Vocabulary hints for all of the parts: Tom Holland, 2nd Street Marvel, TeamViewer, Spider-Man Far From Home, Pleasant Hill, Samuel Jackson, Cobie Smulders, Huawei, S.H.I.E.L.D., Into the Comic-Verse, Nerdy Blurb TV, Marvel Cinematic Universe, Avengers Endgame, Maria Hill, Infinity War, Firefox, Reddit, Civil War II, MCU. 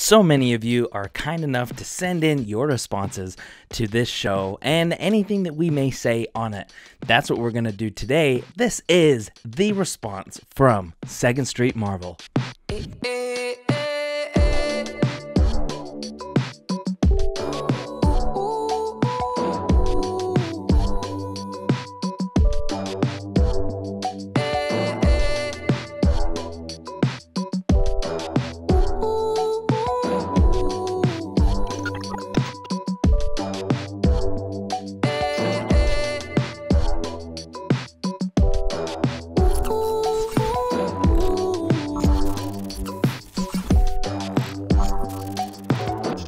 So many of you are kind enough to send in your responses to this show and anything that we may say on it. That's what we're going to do today. This is the response from 2nd Street Marvel.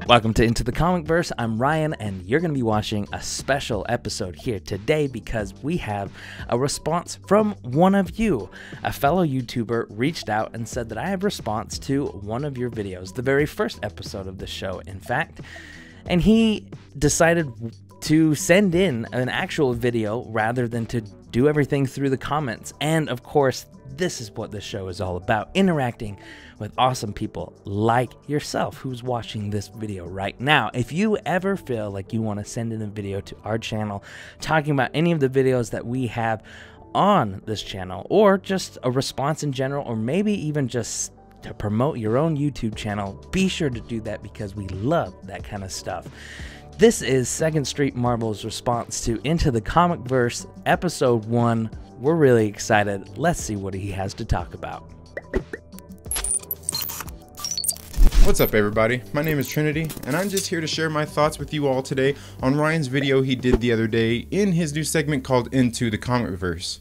Welcome to Into the Comic-Verse. I'm Ryan, and you're going to be watching a special episode here today because we have a response from one of you. A fellow YouTuber reached out and said that I have a response to one of your videos, the very first episode of the show, in fact, and he decided to send in an actual video rather than to do everything through the comments. And of course, this is what this show is all about, interacting with awesome people like yourself who's watching this video right now. If you ever feel like you want to send in a video to our channel talking about any of the videos that we have on this channel, or just a response in general, or maybe even just to promote your own YouTube channel, be sure to do that because we love that kind of stuff. This is 2nd Street Marvel's response to Into the Comic-Verse Episode 1. We're really excited. Let's see what he has to talk about. What's up, everybody? My name is Trinity, and I'm just here to share my thoughts with you all today on Ryan's video he did the other day in his new segment called Into the Comic-Verse.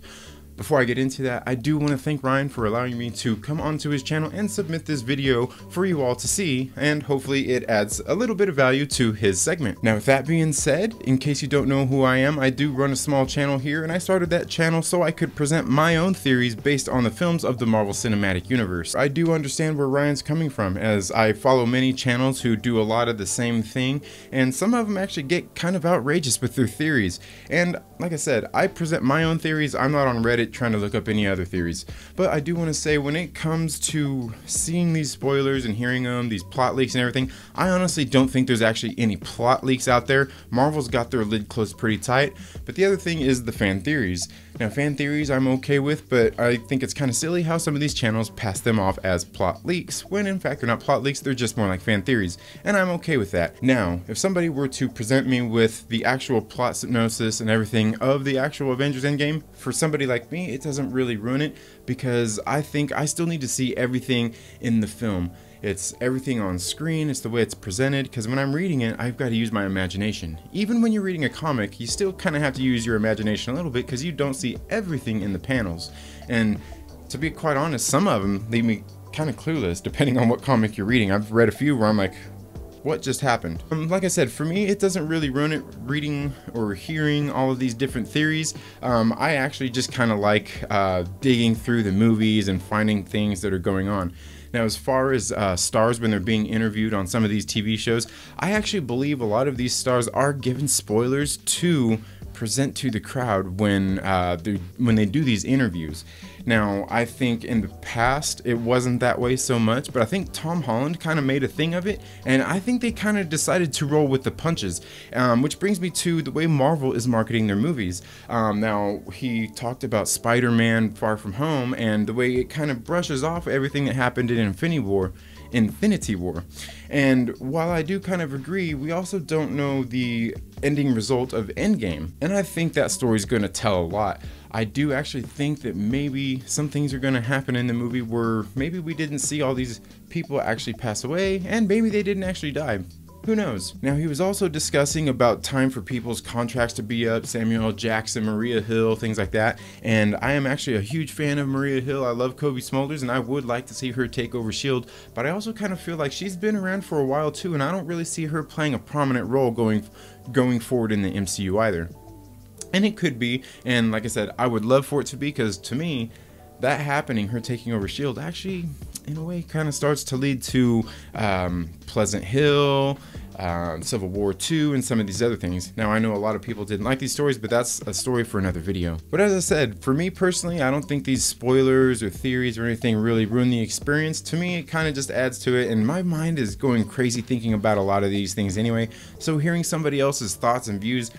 Before I get into that, I do want to thank Ryan for allowing me to come onto his channel and submit this video for you all to see, and hopefully it adds a little bit of value to his segment. Now, with that being said, in case you don't know who I am, I do run a small channel here, and I started that channel so I could present my own theories based on the films of the Marvel Cinematic Universe. I do understand where Ryan's coming from, as I follow many channels who do a lot of the same thing, and some of them actually get kind of outrageous with their theories. And like I said, I present my own theories. I'm not on Reddit trying to look up any other theories. But I do want to say, when it comes to seeing these spoilers and hearing them, these plot leaks and everything, I honestly don't think there's actually any plot leaks out there. Marvel's got their lid closed pretty tight. But the other thing is the fan theories. Now, fan theories I'm okay with, but I think it's kind of silly how some of these channels pass them off as plot leaks, when in fact they're not plot leaks, they're just more like fan theories, and I'm okay with that. Now, if somebody were to present me with the actual plot synopsis and everything of the actual Avengers Endgame, for somebody like me, it doesn't really ruin it, because I think I still need to see everything in the film. It's everything on screen, it's the way it's presented, because when I'm reading it, I've got to use my imagination. Even when you're reading a comic, you still kind of have to use your imagination a little bit, because you don't see everything in the panels. And to be quite honest, some of them leave me kind of clueless, depending on what comic you're reading. I've read a few where I'm like, what just happened? Like I said, for me, it doesn't really ruin it reading or hearing all of these different theories. I actually just kind of like digging through the movies and finding things that are going on. Now, as far as stars when they're being interviewed on some of these TV shows, I actually believe a lot of these stars are given spoilers to present to the crowd when they do these interviews. Now, I think in the past it wasn't that way so much, but I think Tom Holland kind of made a thing of it, and I think they kind of decided to roll with the punches, which brings me to the way Marvel is marketing their movies. Now, he talked about Spider-Man Far From Home and the way it kind of brushes off everything that happened in Infinity War. And while I do kind of agree, we also don't know the ending result of Endgame, and I think that story's going to tell a lot. I do actually think that maybe some things are going to happen in the movie where maybe we didn't see all these people actually pass away, and maybe they didn't actually die. Who knows? Now, he was also discussing about time for people's contracts to be up, Samuel Jackson, Maria Hill, things like that. And I am actually a huge fan of Maria Hill. I love Cobie Smulders, and I would like to see her take over S.H.I.E.L.D., but I also kind of feel like she's been around for a while too, and I don't really see her playing a prominent role going forward in the MCU either. And it could be, and like I said, I would love for it to be, because to me, that happening, her taking over S.H.I.E.L.D., actually, in a way, kind of starts to lead to Pleasant Hill, Civil War II, and some of these other things. Now, I know a lot of people didn't like these stories, but that's a story for another video. But as I said, for me personally, I don't think these spoilers or theories or anything really ruin the experience. To me, it kind of just adds to it, and my mind is going crazy thinking about a lot of these things anyway, so hearing somebody else's thoughts and views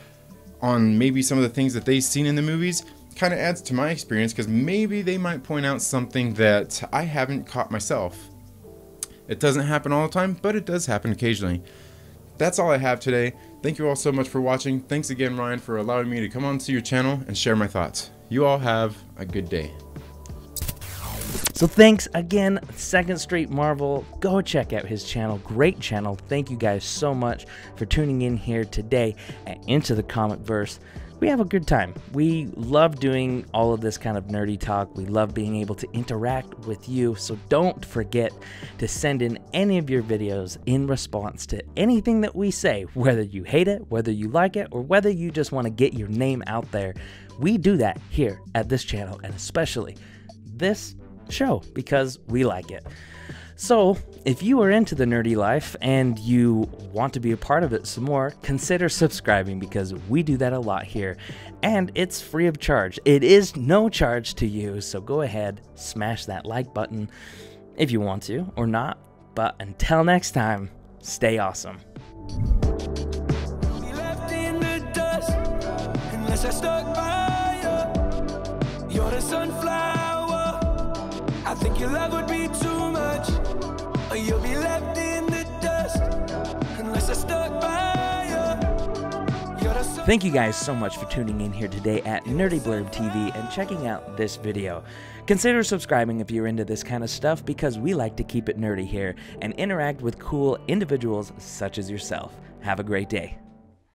on maybe some of the things that they've seen in the movies kind of adds to my experience, because maybe they might point out something that I haven't caught myself. It doesn't happen all the time, but it does happen occasionally. That's all I have today. Thank you all so much for watching. Thanks again, Ryan, for allowing me to come onto your channel and share my thoughts. You all have a good day. So thanks again, 2nd Street Marvel. Go check out his channel. Great channel. Thank you guys so much for tuning in here today at Into the Comic-Verse. We have a good time. We love doing all of this kind of nerdy talk. We love being able to interact with you. So don't forget to send in any of your videos in response to anything that we say, whether you hate it, whether you like it, or whether you just want to get your name out there. We do that here at this channel, and especially this show, because we like it. So if you are into the nerdy life and you want to be a part of it some more, consider subscribing, because we do that a lot here, and it's free of charge. It is no charge to you, so go ahead, smash that like button if you want to or not. But until next time, stay awesome. He left in the dust, unless I stuck by you. You're the sunflower. I think your love would be too much, or you'll be left in the dust unless I stuck by you. Thank you guys so much for tuning in here today at Nerdy Blurb TV and checking out this video. Consider subscribing if you're into this kind of stuff, because we like to keep it nerdy here and interact with cool individuals such as yourself. Have a great day.